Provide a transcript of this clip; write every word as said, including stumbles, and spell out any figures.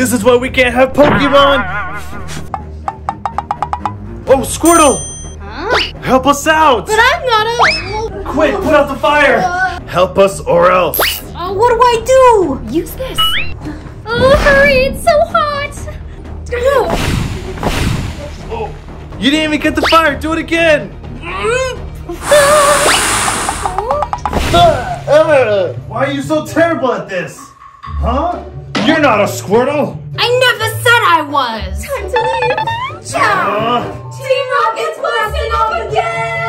This is why we can't have Pokemon! Oh, Squirtle! Huh? Help us out! But I'm not a... Quick, put out the fire! Uh... Help us or else! Uh, what do I do? Use this! Oh, hurry! It's so hot! No! Oh. You didn't even get the fire! Do it again! Why are you so terrible at this? Huh? You're not a Squirtle! I never said I was! Time to leave! Ciao! Uh, Team Rocket's blasting off again!